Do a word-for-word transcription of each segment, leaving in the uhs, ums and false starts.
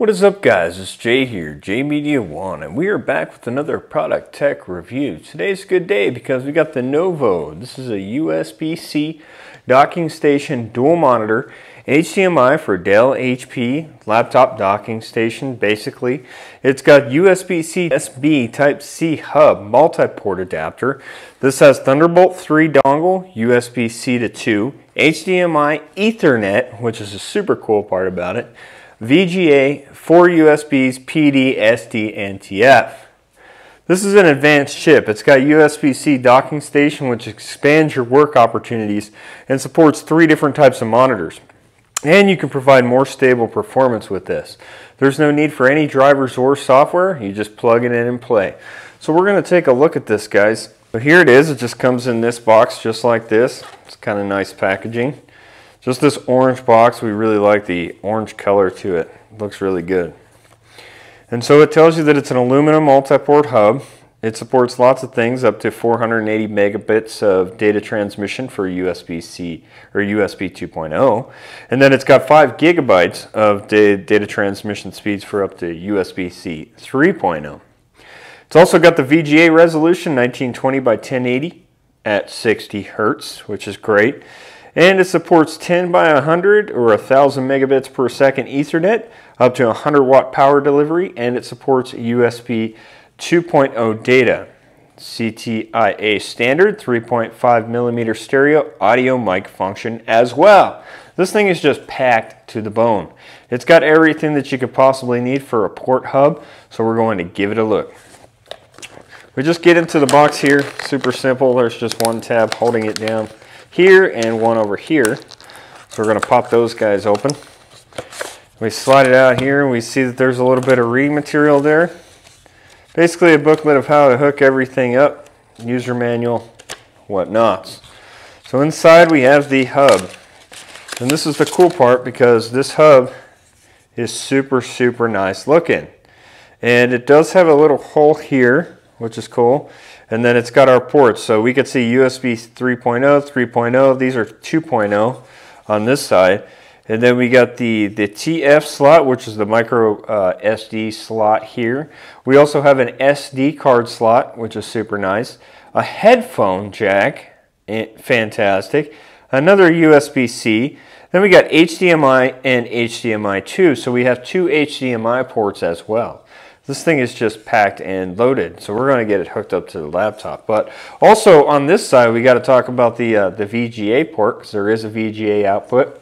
What is up, guys? It's Jay here, Jay Media One, and we are back with another product tech review. Today's a good day because we got the Novo. This is a U S B C docking station dual monitor, H D M I for Dell H P laptop docking station. Basically, it's got U S B C U S B Type-C hub multi-port adapter. This has Thunderbolt three dongle, U S B C to two, H D M I Ethernet, which is a super cool part about it, V G A, four U S Bs, P D, S D, and T F. This is an advanced chip. It's got U S B C docking station, which expands your work opportunities and supports three different types of monitors. And you can provide more stable performance with this. There's no need for any drivers or software. You just plug it in and play. So we're going to take a look at this, guys. So here it is. It just comes in this box just like this. It's kind of nice packaging. Just this orange box, we really like the orange color to it. It looks really good. And so it tells you that it's an aluminum multi-port hub. It supports lots of things, up to four hundred eighty megabits of data transmission for U S B C or U S B two point oh. And then it's got five gigabytes of data transmission speeds for up to U S B C three point oh. It's also got the V G A resolution, nineteen twenty by ten eighty at sixty hertz, which is great. And it supports ten by one hundred or one thousand megabits per second Ethernet, up to one hundred watt power delivery, and it supports U S B two point oh data, C T I A standard, three point five millimeter stereo audio mic function as well. This thing is just packed to the bone. It's got everything that you could possibly need for a port hub, so we're going to give it a look. We just get into the box here, super simple. There's just one tab holding it down here and one over here. So we're going to pop those guys open. We slide it out here and we see that there's a little bit of reading material there. Basically a booklet of how to hook everything up, user manual, whatnots. So inside we have the hub. And this is the cool part because this hub is super, super nice looking. And it does have a little hole here, which is cool. And then it's got our ports. So we could see U S B three point oh, three point oh. These are two point oh on this side. And then we got the, the T F slot, which is the micro uh, S D slot here. We also have an S D card slot, which is super nice. A headphone jack, fantastic. Another U S B C. Then we got H D M I and H D M I two. So we have two H D M I ports as well. This thing is just packed and loaded, so we're going to get it hooked up to the laptop. But also on this side, we got to talk about the uh, the V G A port, because there is a V G A output,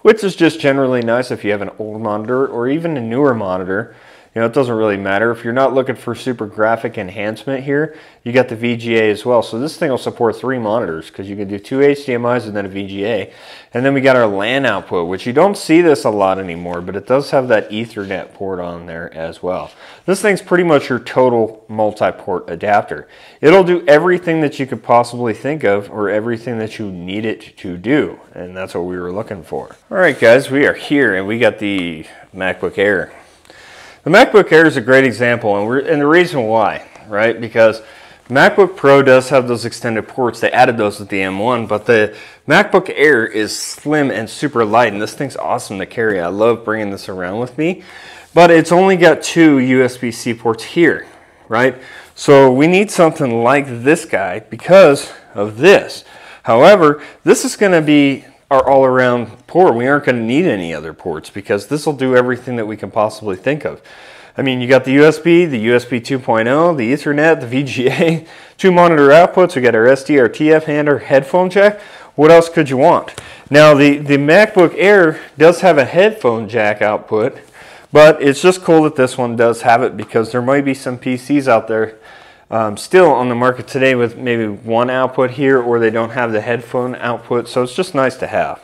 which is just generally nice if you have an old monitor or even a newer monitor. You know, it doesn't really matter if you're not looking for super graphic enhancement here. You got the V G A as well, so this thing will support three monitors because you can do two H D M Is and then a V G A. And then we got our LAN output, which you don't see this a lot anymore, but it does have that Ethernet port on there as well. This thing's pretty much your total multi-port adapter. It'll do everything that you could possibly think of, or everything that you need it to do, and that's what we were looking for. All right, guys, we are here, and we got the MacBook Air. The MacBook Air is a great example, and, we're, and the reason why, right? Because MacBook Pro does have those extended ports. They added those with the M one, but the MacBook Air is slim and super light, and this thing's awesome to carry. I love bringing this around with me, but it's only got two U S B C ports here, right? So we need something like this guy because of this. However, this is going to be our all-around port. We aren't going to need any other ports because this will do everything that we can possibly think of. I mean, you got the U S B, the U S B two point oh, the Ethernet, the V G A, two monitor outputs. We got our S D, our T F, and our headphone jack. What else could you want? Now, the, the MacBook Air does have a headphone jack output, but it's just cool that this one does have it because there might be some P Cs out there Um, still on the market today with maybe one output here, or they don't have the headphone output, so it's just nice to have.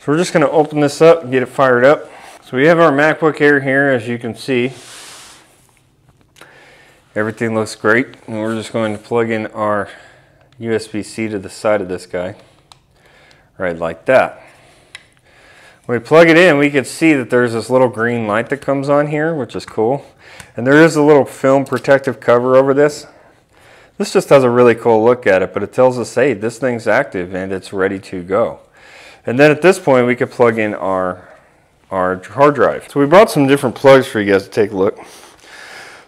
So we're just going to open this up and get it fired up. So we have our MacBook Air here, as you can see. Everything looks great, and we're just going to plug in our U S B C to the side of this guy, right like that. When we plug it in, we can see that there's this little green light that comes on here, which is cool. And there is a little film protective cover over this. This just has a really cool look at it, but it tells us, hey, this thing's active and it's ready to go. And then at this point, we could plug in our our hard drive. So we brought some different plugs for you guys to take a look.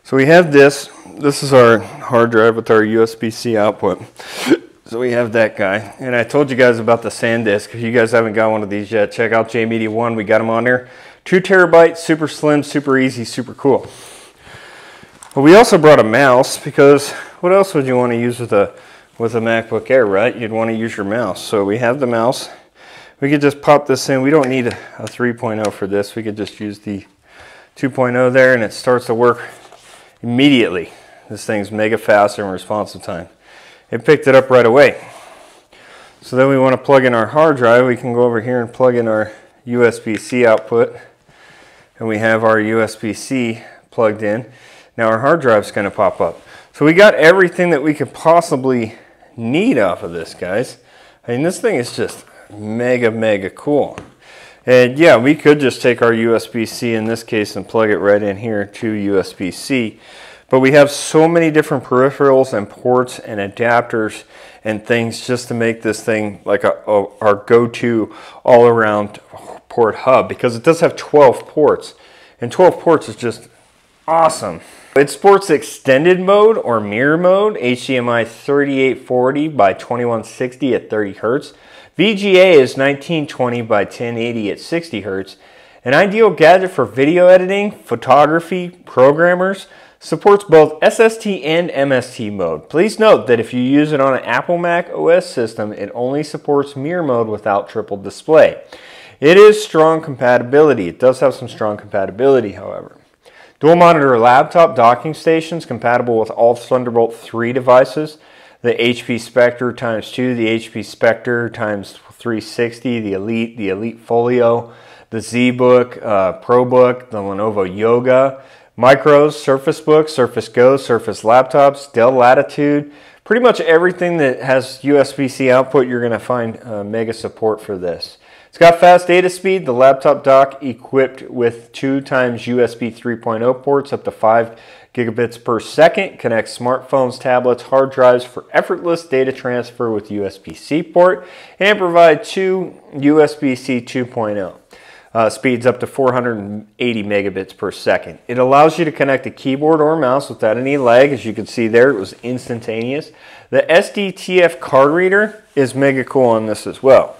So we have this. This is our hard drive with our U S B C output. So we have that guy. And I told you guys about the SanDisk. If you guys haven't got one of these yet, check out Jay Media One. We got them on there. Two terabyte, super slim, super easy, super cool. But we also brought a mouse, because what else would you want to use with a with a MacBook Air, right? You'd want to use your mouse. So we have the mouse. We could just pop this in. We don't need a, a three point oh for this. We could just use the two point oh there, and it starts to work immediately. This thing's mega fast in responsive time. It picked it up right away. So then we want to plug in our hard drive. We can go over here and plug in our U S B C output, and we have our U S B C plugged in. Now our hard drive's going to pop up. So we got everything that we could possibly need off of this, guys. I mean, this thing is just mega, mega cool. And yeah, we could just take our U S B C in this case and plug it right in here to U S B C. But we have so many different peripherals and ports and adapters and things just to make this thing like a, a, our go-to all-around port hub, because it does have twelve ports. And twelve ports is just awesome. It sports extended mode or mirror mode, H D M I thirty-eight forty by twenty-one sixty at thirty hertz. V G A is nineteen twenty by ten eighty at sixty hertz. An ideal gadget for video editing, photography, programmers. Supports both S S T and M S T mode. Please note that if you use it on an Apple Mac O S system, it only supports mirror mode without triple display. It is strong compatibility. It does have some strong compatibility, however. Dual monitor laptop docking stations compatible with all Thunderbolt three devices. The H P Spectre x two, the H P Spectre x three sixty, the Elite, the Elite Folio, the ZBook, uh, ProBook, the Lenovo Yoga, Micros, Surface Book, Surface Go, Surface Laptops, Dell Latitude. Pretty much everything that has U S B C output, you're going to find uh, mega support for this. It's got fast data speed. The laptop dock equipped with two times U S B three point oh ports up to five gigabits per second. Connects smartphones, tablets, hard drives for effortless data transfer with U S B C port, and provide two U S B C two point oh. Uh, speeds up to four hundred eighty megabits per second. It allows you to connect a keyboard or mouse without any lag. As you can see there, it was instantaneous. The S D T F card reader is mega cool on this as well.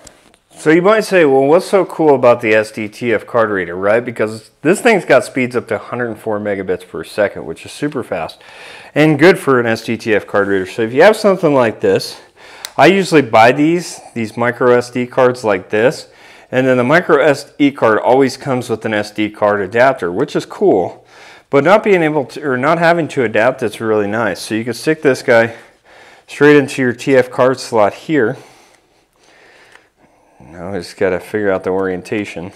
So you might say, well, what's so cool about the S D T F card reader, right? Because this thing's got speeds up to one hundred four megabits per second, which is super fast and good for an S D T F card reader. So if you have something like this, I usually buy these, these micro S D cards like this. And then the micro S D card always comes with an S D card adapter, which is cool, but not being able to, or not having to adapt, it's really nice. So you can stick this guy straight into your T F card slot here. Now I just got to figure out the orientation.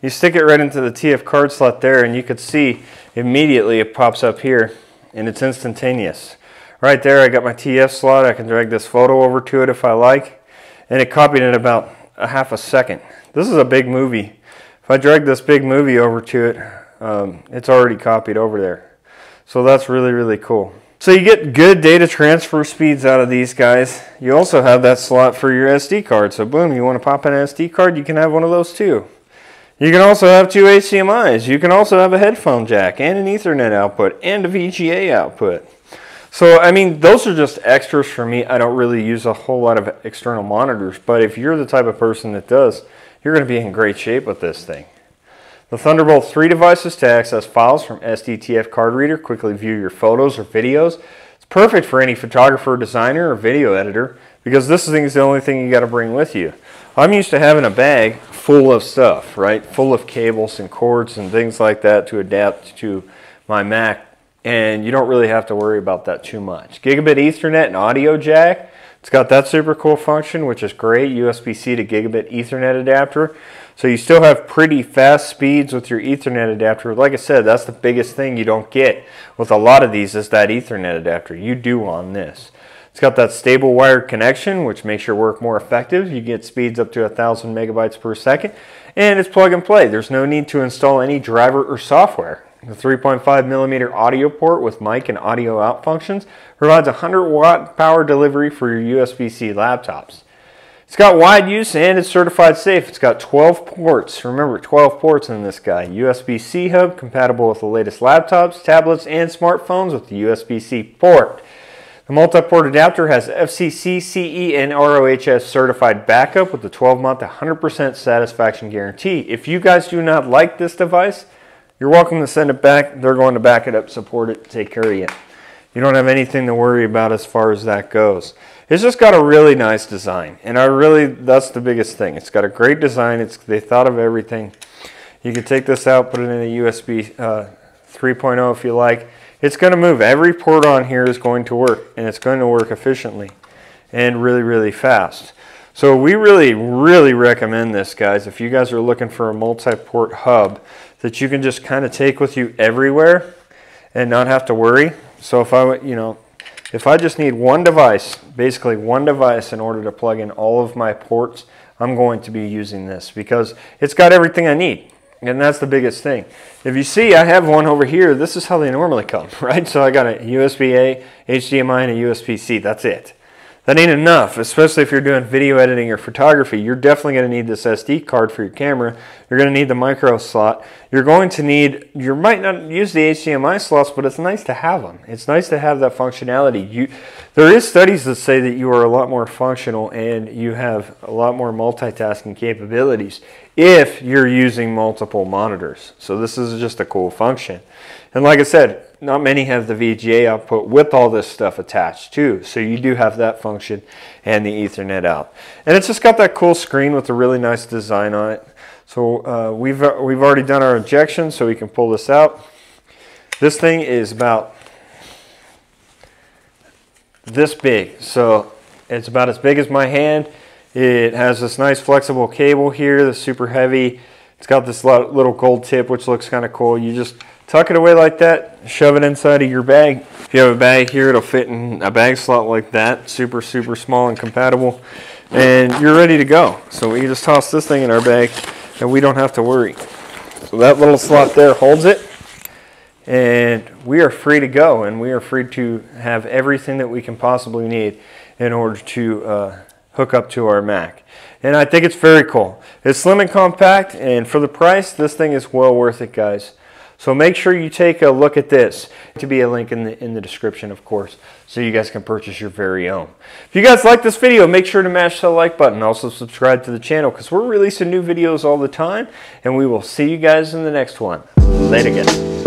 You stick it right into the T F card slot there, and you could see immediately it pops up here, and it's instantaneous. Right there, I got my T F slot. I can drag this photo over to it if I like, and it copied it about a half a second. This is a big movie. If I drag this big movie over to it, um, it's already copied over there. So that's really, really cool. So you get good data transfer speeds out of these guys. You also have that slot for your S D card. So boom, you want to pop an S D card, you can have one of those too. You can also have two H D M Is. You can also have a headphone jack and an Ethernet output and a V G A output. So, I mean, those are just extras for me. I don't really use a whole lot of external monitors, but if you're the type of person that does, you're going to be in great shape with this thing. The Thunderbolt three devices to access files from S D T F card reader, quickly view your photos or videos. It's perfect for any photographer, designer, or video editor, because this thing is the only thing you got to bring with you. I'm used to having a bag full of stuff, right? Full of cables and cords and things like that to adapt to my Mac. And you don't really have to worry about that too much. Gigabit Ethernet and audio jack. It's got that super cool function, which is great. U S B C to gigabit Ethernet adapter. So you still have pretty fast speeds with your Ethernet adapter. Like I said, that's the biggest thing you don't get with a lot of these is that Ethernet adapter. You do on this. It's got that stable wired connection, which makes your work more effective. You get speeds up to one thousand megabytes per second. And it's plug and play. There's no need to install any driver or software. The three point five millimeter audio port with mic and audio out functions provides one hundred watt power delivery for your U S B C laptops. It's got wide use and it's certified safe. It's got twelve ports. Remember, twelve ports in this guy. U S B C hub, compatible with the latest laptops, tablets, and smartphones with the U S B C port. The multi-port adapter has F C C, C E, and R O H S certified backup with the twelve month one hundred percent satisfaction guarantee. If you guys do not like this device, you're welcome to send it back. They're going to back it up, support it, take care of you. You don't have anything to worry about as far as that goes. It's just got a really nice design, and I really, that's the biggest thing. It's got a great design. It's, they thought of everything. You can take this out, put it in a U S B uh, three point oh if you like. It's going to move. Every port on here is going to work, and it's going to work efficiently and really, really fast. So we really, really recommend this, guys. If you guys are looking for a multi-port hub that you can just kind of take with you everywhere and not have to worry. So if I, you know, if I just need one device, basically one device in order to plug in all of my ports, I'm going to be using this because it's got everything I need. And that's the biggest thing. If you see, I have one over here. This is how they normally come, right? So I got a U S B A, H D M I, and a U S B C. That's it. That ain't enough, especially if you're doing video editing or photography. You're definitely going to need this S D card for your camera. You're going to need the micro slot. You're going to need, you might not use the H D M I slots, but it's nice to have them. It's nice to have that functionality. You, there is studies that say that you are a lot more functional and you have a lot more multitasking capabilities if you're using multiple monitors. So this is just a cool function. And like I said, not many have the V G A output with all this stuff attached too. So you do have that function and the Ethernet out. And it's just got that cool screen with a really nice design on it. So uh, we've, we've already done our ejection, so we can pull this out. This thing is about this big. So it's about as big as my hand. It has this nice flexible cable here that's super heavy. It's got this little gold tip, which looks kind of cool. You just tuck it away like that, shove it inside of your bag. If you have a bag here, it'll fit in a bag slot like that. Super, super small and compatible. And you're ready to go. So we just toss this thing in our bag and we don't have to worry. So that little slot there holds it. And we are free to go. And we are free to have everything that we can possibly need in order to uh, hook up to our Mac. And I think it's very cool. It's slim and compact. And for the price, this thing is well worth it, guys. So make sure you take a look at this. To be a link in the, in the description, of course, so you guys can purchase your very own. If you guys like this video, make sure to mash the like button. Also subscribe to the channel because we're releasing new videos all the time. And we will see you guys in the next one. Later, guys.